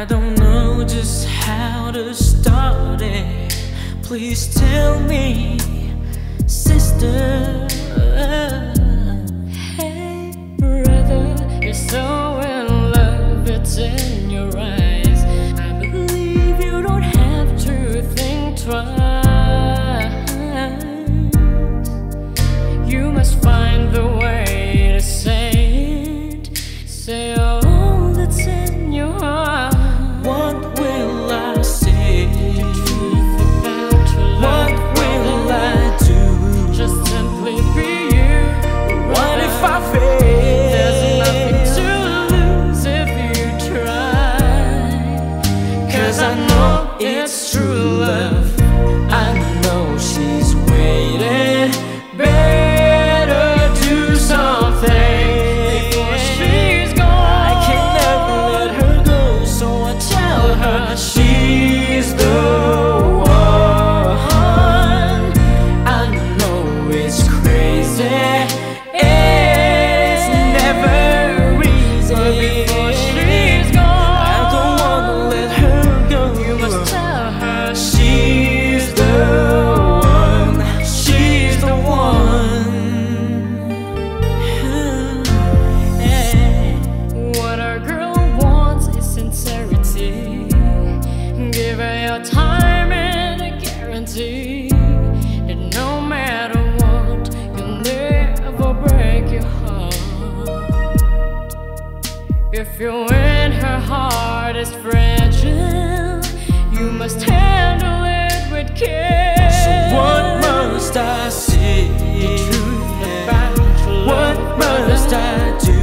I don't know just how to start it. Please tell me, sister. Hey, brother, you're so in love, it's in your eyes. I believe you don't have to think twice. You must find the way to say it. Say all that's in your heart. What will I say? The truth about your love. What will I do? Just simply be you. What if I fail? There's nothing to lose if you try. Cause I know it's true love. I know she's waiting. Better do something. She's the one. I know it's crazy, it's never easy, but before she's gone, I don't wanna let her go. You must tell her she's the one. She's the one. Hey. What our girl wants is sincerity. Give her your time and a guarantee that no matter what, you'll never break your heart. If you're in her heart is fragile, you must handle it with care. So what must I say? The truth about your love. What must I do?